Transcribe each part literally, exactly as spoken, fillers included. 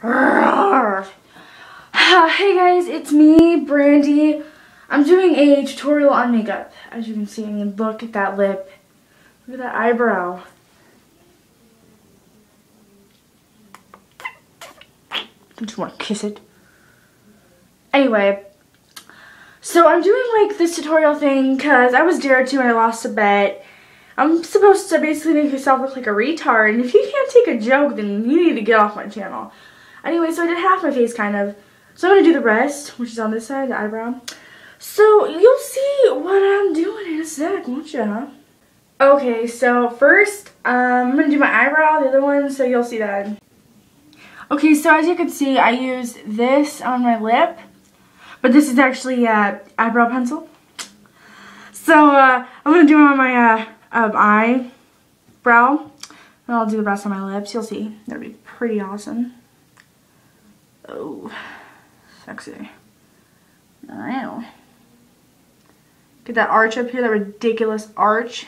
Hey guys, it's me, Brandi. I'm doing a tutorial on makeup. As you can see, I mean, look at that lip. Look at that eyebrow. I just want to kiss it. Anyway, so I'm doing like this tutorial thing because I was dared to and I lost a bet. I'm supposed to basically make yourself look like a retard, and if you can't take a joke, then you need to get off my channel. Anyway, so I did half my face, kind of. So I'm going to do the rest, which is on this side, the eyebrow. So you'll see what I'm doing in a sec, won't you? Okay, so first, um, I'm going to do my eyebrow, the other one, so you'll see that. Okay, so as you can see, I use this on my lip, but this is actually uh, eyebrow pencil. So uh, I'm going to do it on my uh, um, eyebrow, and I'll do the rest on my lips. You'll see. That'll be pretty awesome. Oh, sexy. Wow. Get that arch up here, that ridiculous arch.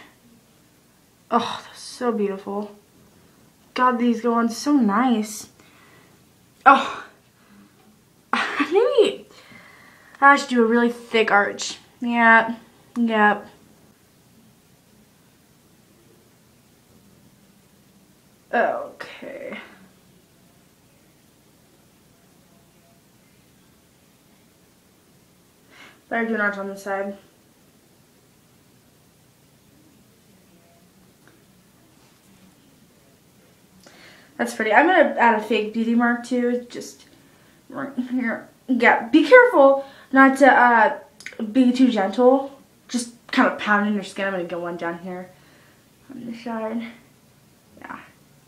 Oh, that's so beautiful. God, these go on so nice. Oh, maybe I should do a really thick arch. Yep, yep. Okay. Better do an arch on this side. That's pretty. I'm gonna add a fake beauty mark too, just right here. Yeah, be careful not to uh, be too gentle. Just kind of pounding your skin. I'm gonna get one down here on this side. Yeah.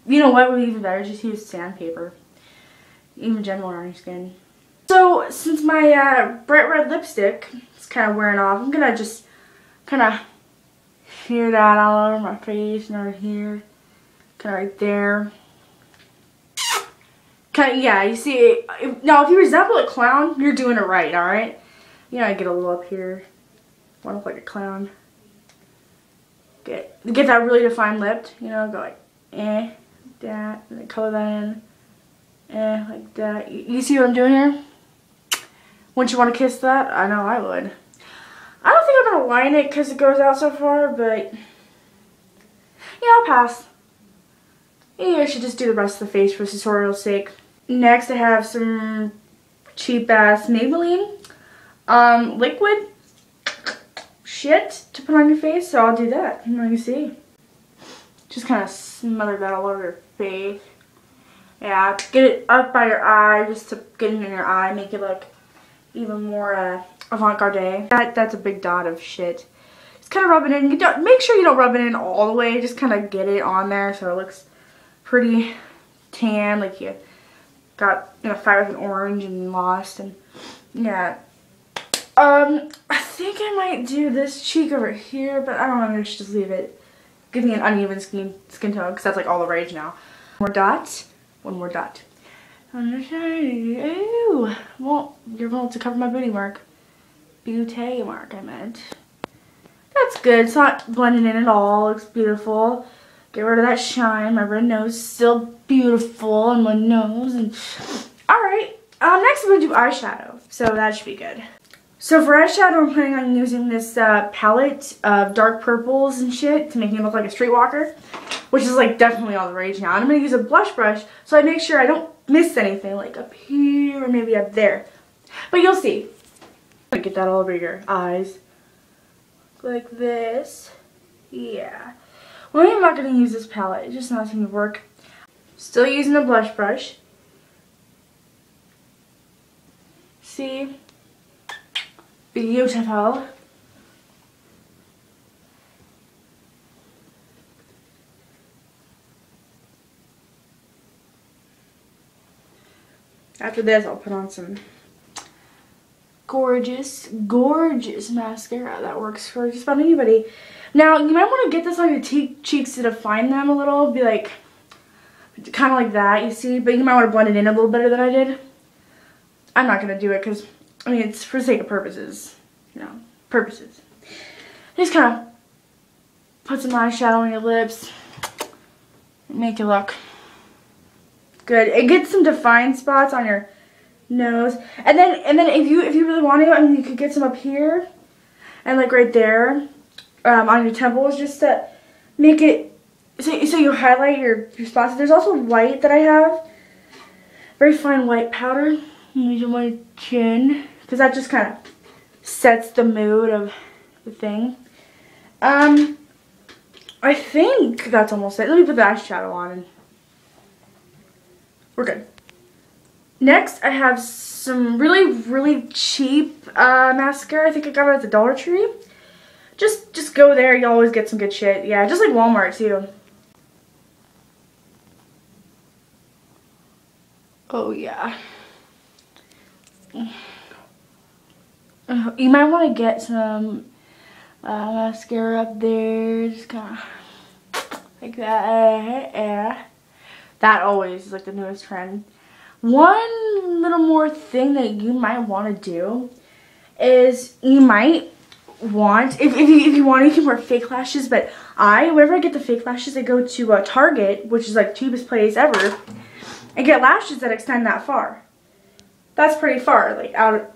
You know what would be even better? Just use sandpaper. Even gentler on your skin. So since my uh, bright red lipstick is kind of wearing off, I'm going to just kind of smear that all over my face and over here, kind of right there. Kind of, yeah, you see, it, if, now if you resemble a clown, you're doing it right, alright? You know, I get a little up here, I want to look like a clown. Get, get that really defined lip, you know, go like, eh, like that, and then color that in, eh, like that. You, you see what I'm doing here? Wouldn't you want to kiss that? I know I would. I don't think I'm going to line it because it goes out so far, but yeah, I'll pass. Yeah, I should just do the rest of the face for tutorial's sake. Next, I have some cheap-ass Maybelline um, liquid shit to put on your face, so I'll do that. And like you see, just kind of smother that all over your face. Yeah, get it up by your eye, just to get it in your eye, make it look even more uh, avant-garde. That that's a big dot of shit. Just kind of rub it in. You don't, make sure you don't rub it in all the way. Just kind of get it on there so it looks pretty tan, like you got in a fight with an orange and lost. And yeah, um, I think I might do this cheek over here, but I don't know. I should just leave it. Give me an uneven skin skin tone because that's like all the rage now. More dots. One more dot. Ew. Well, you're going to cover my booty mark. Beauty mark, I meant. That's good. It's not blending in at all. It looks beautiful. Get rid of that shine. My red nose is still beautiful on my nose. And alright. Uh, next, I'm going to do eyeshadow. So that should be good. So for eyeshadow, I'm planning on using this uh, palette of dark purples and shit to make me look like a streetwalker, which is like definitely all the rage now. And I'm going to use a blush brush so I make sure I don't miss anything, like up here or maybe up there, but you'll see. Get that all over your eyes like this. Yeah, well, I'm not going to use this palette, it's just not going to work. Still using the blush brush. See, beautiful. After this, I'll put on some gorgeous, gorgeous mascara that works for just about anybody. Now, you might want to get this on your cheeks to define them a little. Be like, kind of like that, you see? But you might want to blend it in a little better than I did. I'm not going to do it because, I mean, it's for the sake of purposes. You know, purposes. Just kind of put some eyeshadow on your lips and make it look good. It gets some defined spots on your nose, and then and then if you if you really want to, I mean, you could get some up here, and like right there, um, on your temples, just to make it so so you highlight your, your spots. There's also white that I have, very fine white powder. Use on my chin because that just kind of sets the mood of the thing. Um, I think that's almost it. Let me put the eyeshadow on and we're good. Next, I have some really, really cheap uh, mascara. I think I got it at the Dollar Tree. Just, just go there. You always get some good shit. Yeah, just like Walmart too. Oh yeah. You might want to get some uh, mascara up there. Just kind of like that. Yeah. That always is like the newest trend. One little more thing that you might want to do is you might want, if, if, you, if you want, you can wear fake lashes, but I, whenever I get the fake lashes, I go to uh, Target, which is like cheapest place ever, and get lashes that extend that far. That's pretty far, like out of,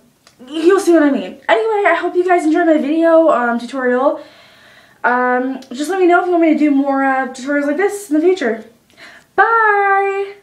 you'll see what I mean. Anyway, I hope you guys enjoyed my video um, tutorial. Um, just let me know if you want me to do more uh, tutorials like this in the future. Bye!